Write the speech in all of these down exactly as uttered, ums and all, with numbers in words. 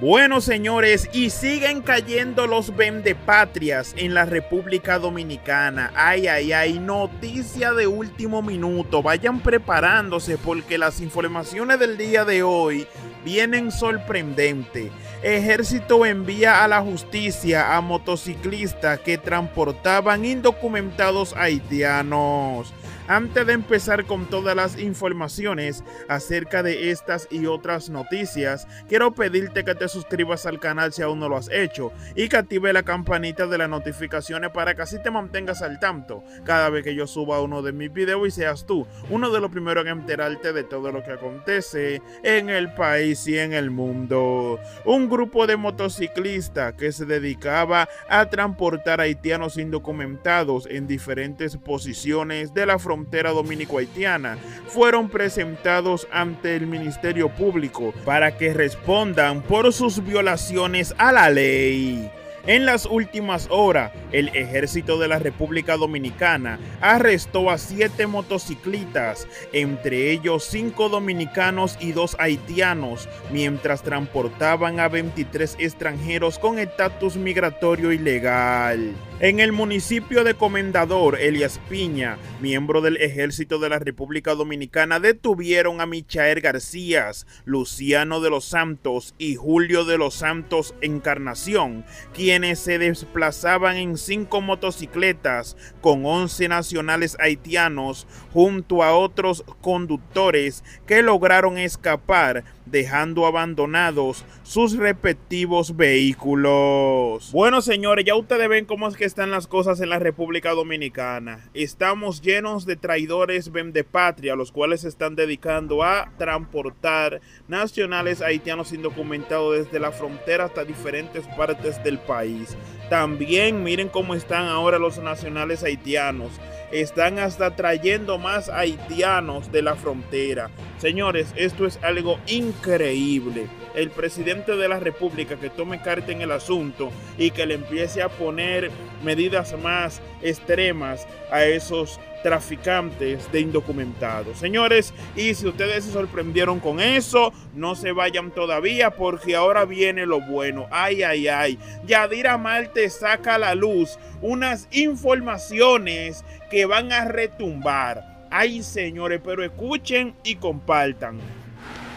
Bueno, señores, y siguen cayendo los vendepatrias en la República Dominicana. Ay, ay, ay, noticia de último minuto. Vayan preparándose porque las informaciones del día de hoy vienen sorprendentes. Ejército envía a la justicia a motociclistas que transportaban indocumentados haitianos. Antes de empezar con todas las informaciones acerca de estas y otras noticias, quiero pedirte que te suscribas al canal si aún no lo has hecho y que active la campanita de las notificaciones para que así te mantengas al tanto cada vez que yo suba uno de mis videos y seas tú uno de los primeros en enterarte de todo lo que acontece en el país y en el mundo. Un grupo de motociclistas que se dedicaba a transportar haitianos indocumentados en diferentes posiciones de la frontera frontera dominico-haitiana fueron presentados ante el Ministerio Público para que respondan por sus violaciones a la ley. En las últimas horas, el Ejército de la República Dominicana arrestó a siete motociclistas, entre ellos cinco dominicanos y dos haitianos, mientras transportaban a veintitrés extranjeros con estatus migratorio ilegal. En el municipio de Comendador, Elias Piña, miembro del Ejército de la República Dominicana, detuvieron a Michael García, Luciano de los Santos y Julio de los Santos Encarnación, quienes se desplazaban en cinco motocicletas con once nacionales haitianos junto a otros conductores que lograron escapar, dejando abandonados sus respectivos vehículos. Bueno, señores, ya ustedes ven cómo es que están las cosas en la República Dominicana. Estamos llenos de traidores vendepatria, los cuales se están dedicando a transportar nacionales haitianos indocumentados desde la frontera hasta diferentes partes del país. También miren cómo están ahora los nacionales haitianos. Están hasta trayendo más haitianos de la frontera. Señores, esto es algo increíble. El presidente de la República que tome carta en el asunto y que le empiece a poner medidas más extremas a esos traficantes de indocumentados. Señores, y si ustedes se sorprendieron con eso, no se vayan todavía porque ahora viene lo bueno. Ay, ay, ay. Yadira Marte saca a la luz unas informaciones que van a retumbar. Ay, señores, pero escuchen y compartan.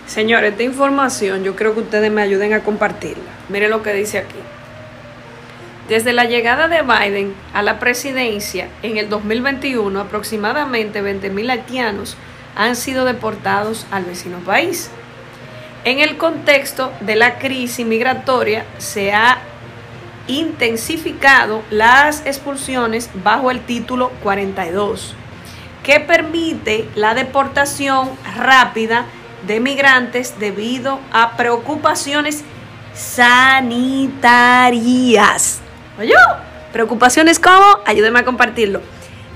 Señores, esta información yo creo que ustedes me ayuden a compartirla. Miren lo que dice aquí. Desde la llegada de Biden a la presidencia en el dos mil veintiuno, aproximadamente veinte mil haitianos han sido deportados al vecino país. En el contexto de la crisis migratoria, se han intensificado las expulsiones bajo el título cuarenta y dos, que permite la deportación rápida de migrantes debido a preocupaciones sanitarias. ¿Oye? Preocupaciones como, ayúdenme a compartirlo,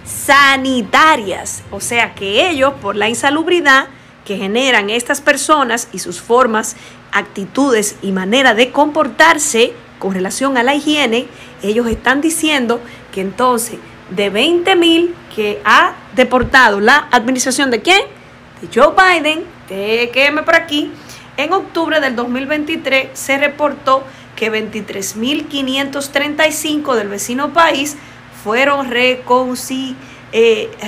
sanitarias, o sea que ellos, por la insalubridad que generan estas personas y sus formas, actitudes y manera de comportarse con relación a la higiene, ellos están diciendo que entonces de veinte mil que ha deportado la administración de ¿quién? De Joe Biden, de quédeme por aquí, en octubre del dos mil veintitrés se reportó que veintitrés mil quinientos treinta y cinco del vecino país fueron eh,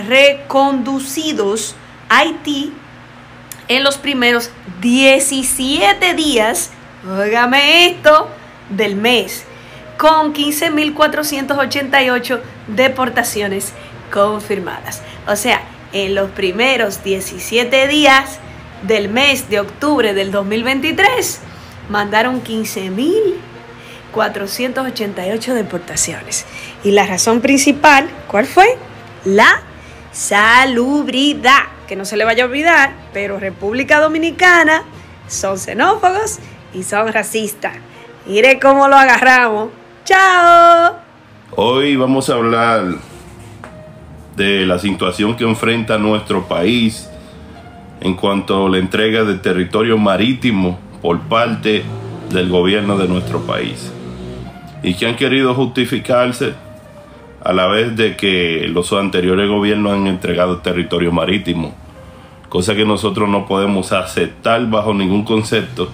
reconducidos a Haití en los primeros diecisiete días, óigame esto, del mes, con quince mil cuatrocientas ochenta y ocho deportaciones confirmadas. O sea, en los primeros diecisiete días del mes de octubre del dos mil veintitrés, mandaron quince mil cuatrocientas ochenta y ocho deportaciones. Y la razón principal, ¿cuál fue? La salubridad. Que no se le vaya a olvidar, pero República Dominicana son xenófobos y son racistas. Mire cómo lo agarramos. ¡Chao! Hoy vamos a hablar de la situación que enfrenta nuestro país en cuanto a la entrega de territorio marítimo por parte del gobierno de nuestro país, y que han querido justificarse a la vez de que los anteriores gobiernos han entregado territorio marítimo, cosa que nosotros no podemos aceptar bajo ningún concepto,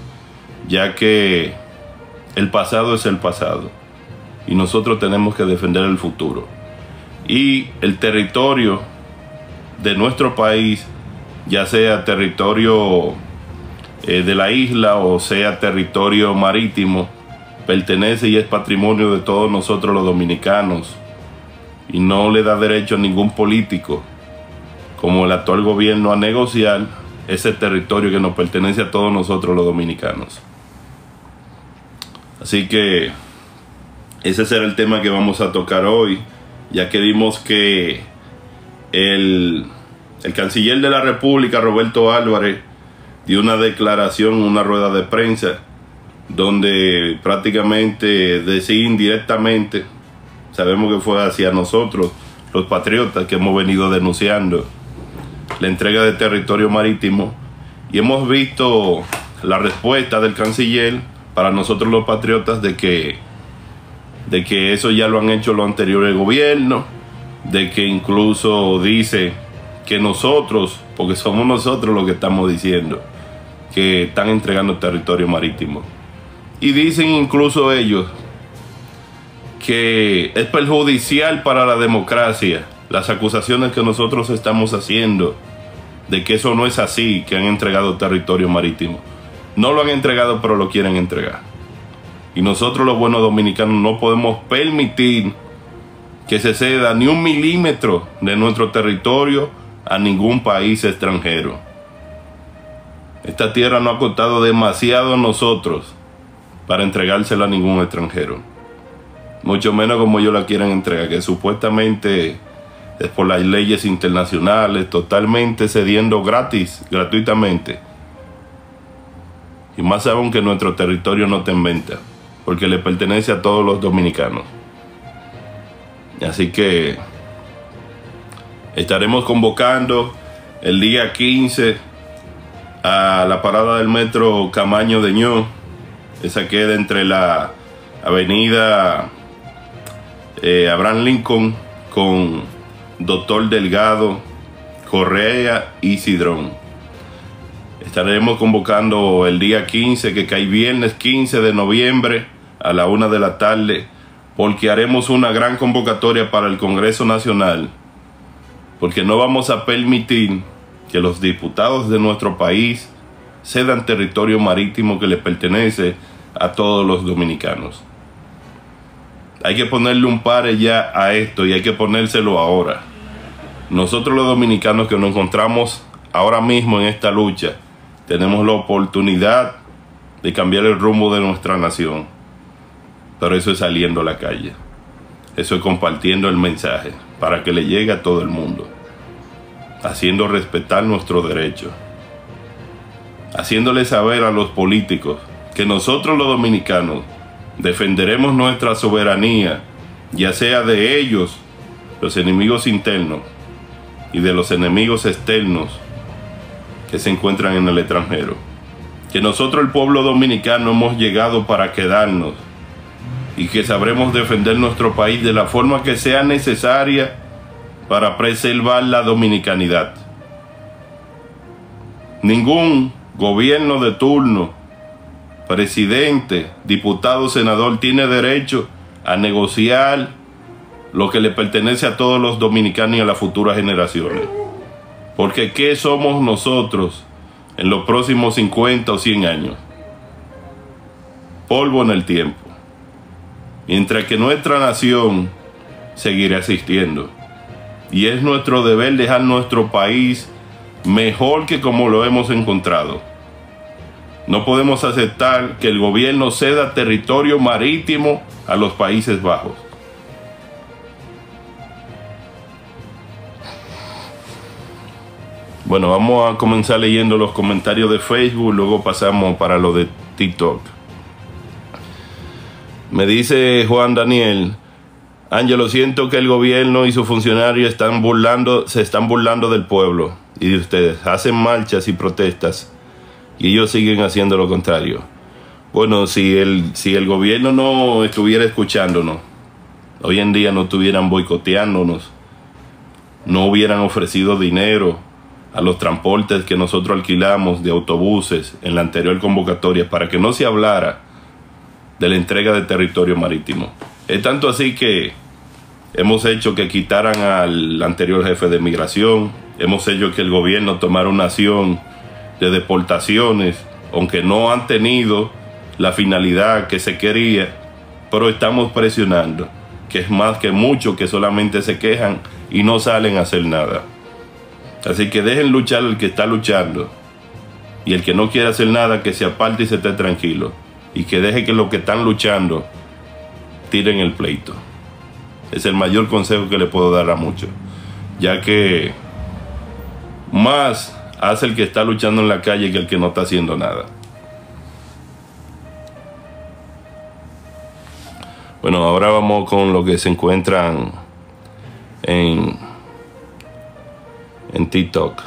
ya que El pasado es el pasado y nosotros tenemos que defender el futuro. Y el territorio de nuestro país, ya sea territorio eh, de la isla o sea territorio marítimo, pertenece y es patrimonio de todos nosotros los dominicanos, y no le da derecho a ningún político, como el actual gobierno, a negociar ese territorio que nos pertenece a todos nosotros los dominicanos. Así que ese será el tema que vamos a tocar hoy, ya que vimos que el, el canciller de la República, Roberto Álvarez, dio una declaración en una rueda de prensa donde prácticamente decía indirectamente, sabemos que fue hacia nosotros, los patriotas, que hemos venido denunciando la entrega de territorio marítimo, y hemos visto la respuesta del canciller para nosotros los patriotas de que, de que eso ya lo han hecho los anteriores gobiernos, de que incluso dice que nosotros, porque somos nosotros los que estamos diciendo, que están entregando territorio marítimo. Y dicen incluso ellos que es perjudicial para la democracia las acusaciones que nosotros estamos haciendo de que eso no es así, que han entregado territorio marítimo. No lo han entregado, pero lo quieren entregar. Y nosotros los buenos dominicanos no podemos permitir que se ceda ni un milímetro de nuestro territorio a ningún país extranjero. Esta tierra no ha costado demasiado a nosotros para entregársela a ningún extranjero, mucho menos como ellos la quieran entregar, que supuestamente es por las leyes internacionales, totalmente cediendo gratis, gratuitamente. Y más aún que nuestro territorio no está en venta, porque le pertenece a todos los dominicanos. Así que estaremos convocando el día quince a la parada del metro Camaño de Ñó. Esa queda entre la avenida eh, Abraham Lincoln con Doctor Delgado, Correa y Cidrón. Estaremos convocando el día quince, que cae viernes quince de noviembre a la una de la tarde, porque haremos una gran convocatoria para el Congreso Nacional, porque no vamos a permitir que los diputados de nuestro país cedan territorio marítimo que les pertenece a todos los dominicanos. Hay que ponerle un pare ya a esto, y hay que ponérselo ahora. Nosotros los dominicanos que nos encontramos ahora mismo en esta lucha, tenemos la oportunidad de cambiar el rumbo de nuestra nación. Pero eso es saliendo a la calle. Eso es compartiendo el mensaje para que le llegue a todo el mundo. Haciendo respetar nuestros derechos. Haciéndole saber a los políticos que nosotros los dominicanos defenderemos nuestra soberanía, ya sea de ellos, los enemigos internos, y de los enemigos externos que se encuentran en el extranjero. Que nosotros, el pueblo dominicano, hemos llegado para quedarnos y que sabremos defender nuestro país de la forma que sea necesaria para preservar la dominicanidad. Ningún gobierno de turno, presidente, diputado, senador, tiene derecho a negociar lo que le pertenece a todos los dominicanos y a las futuras generaciones. Porque ¿qué somos nosotros en los próximos cincuenta o cien años? Polvo en el tiempo. Mientras que nuestra nación seguirá existiendo. Y es nuestro deber dejar nuestro país mejor que como lo hemos encontrado. No podemos aceptar que el gobierno ceda territorio marítimo a los Países Bajos. Bueno, vamos a comenzar leyendo los comentarios de Facebook, luego pasamos para lo de TikTok. Me dice Juan Daniel: Ángelo, siento que el gobierno y sus funcionarios están burlando, se están burlando del pueblo y de ustedes. Hacen marchas y protestas y ellos siguen haciendo lo contrario. Bueno, si el, si el gobierno no estuviera escuchándonos, hoy en día no estuvieran boicoteándonos, no hubieran ofrecido dinero a los transportes que nosotros alquilamos de autobuses en la anterior convocatoria para que no se hablara de la entrega de territorio marítimo. Es tanto así que hemos hecho que quitaran al anterior jefe de migración, hemos hecho que el gobierno tomara una acción de deportaciones, aunque no han tenido la finalidad que se quería, pero estamos presionando, que es más que muchos que solamente se quejan y no salen a hacer nada. Así que dejen luchar al que está luchando, y el que no quiere hacer nada, que se aparte y se esté tranquilo, y que deje que los que están luchando tiren el pleito. Es el mayor consejo que le puedo dar a muchos, ya que más hace el que está luchando en la calle que el que no está haciendo nada. Bueno, ahora vamos con lo que se encuentran en, en TikTok.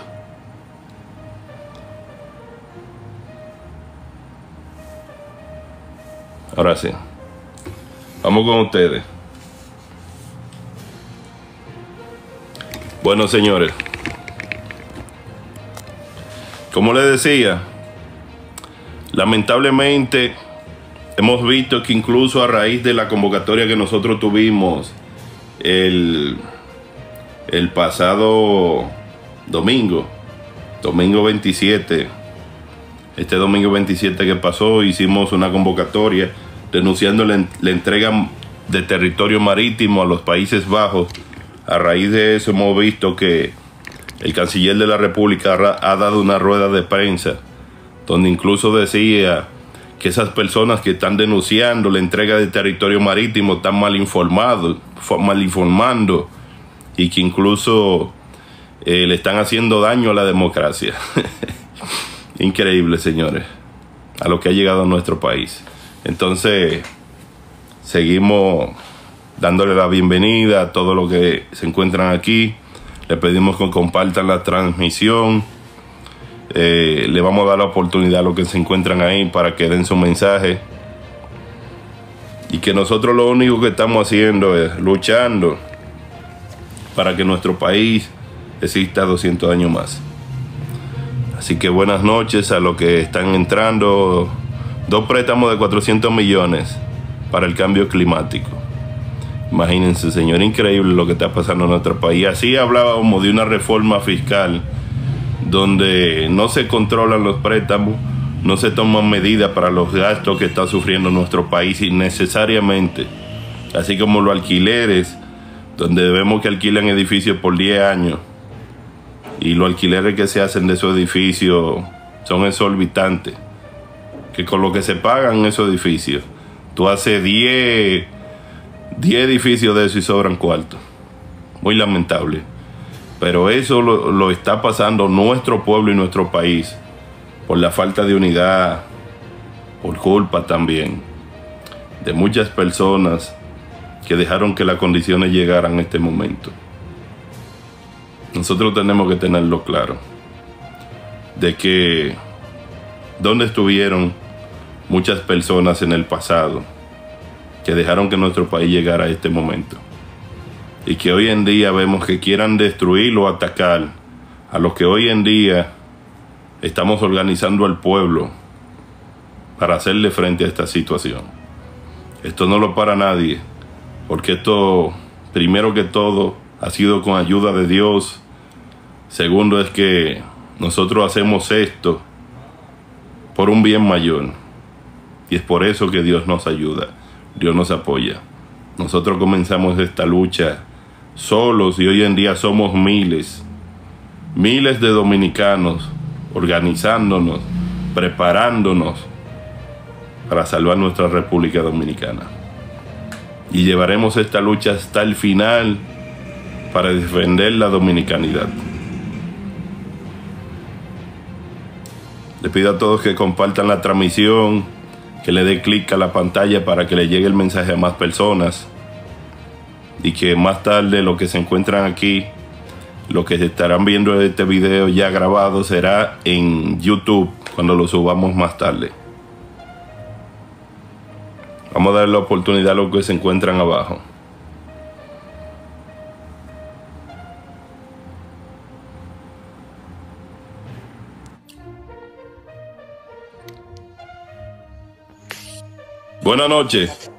Ahora sí, vamos con ustedes. Bueno, señores, como les decía, lamentablemente hemos visto que incluso a raíz de la convocatoria que nosotros tuvimos el, el pasado domingo, domingo veintisiete, este domingo veintisiete que pasó, hicimos una convocatoria denunciando la, la entrega de territorio marítimo a los Países Bajos. A raíz de eso hemos visto que el canciller de la República ha dado una rueda de prensa donde incluso decía que esas personas que están denunciando la entrega de territorio marítimo están mal informados, mal informando, y que incluso eh, le están haciendo daño a la democracia. Increíble, señores, a lo que ha llegado a nuestro país. Entonces, seguimos dándole la bienvenida a todos los que se encuentran aquí. Le pedimos que compartan la transmisión. Eh, le vamos a dar la oportunidad a los que se encuentran ahí para que den su mensaje. Y que nosotros lo único que estamos haciendo es luchando para que nuestro país exista doscientos años más. Así que buenas noches a los que están entrando. Dos préstamos de cuatrocientos millones para el cambio climático. Imagínense, señor, increíble lo que está pasando en nuestro país. Así hablábamos de una reforma fiscal donde no se controlan los préstamos, no se toman medidas para los gastos que está sufriendo nuestro país innecesariamente, así como los alquileres, donde vemos que alquilan edificios por diez años y los alquileres que se hacen de esos edificios son exorbitantes, que con lo que se pagan esos edificios, tú haces diez edificios de eso y sobran cuartos. Muy lamentable. Pero eso lo, lo está pasando nuestro pueblo y nuestro país por la falta de unidad, por culpa también de muchas personas que dejaron que las condiciones llegaran a este momento. Nosotros tenemos que tenerlo claro de que donde estuvieron muchas personas en el pasado que dejaron que nuestro país llegara a este momento, y que hoy en día vemos que quieran destruir o atacar a los que hoy en día estamos organizando al pueblo para hacerle frente a esta situación. Esto no lo para nadie, porque esto, primero que todo, ha sido con ayuda de Dios. Segundo es que nosotros hacemos esto por un bien mayor, y es por eso que Dios nos ayuda, Dios nos apoya. Nosotros comenzamos esta lucha solos, y hoy en día somos miles, miles de dominicanos organizándonos, preparándonos para salvar nuestra República Dominicana. Y llevaremos esta lucha hasta el final para defender la dominicanidad. Les pido a todos que compartan la transmisión, que le dé clic a la pantalla para que le llegue el mensaje a más personas, y que más tarde los que se encuentran aquí, los que estarán viendo este video ya grabado, será en YouTube cuando lo subamos más tarde. Vamos a dar la oportunidad a los que se encuentran abajo. Buenas noches.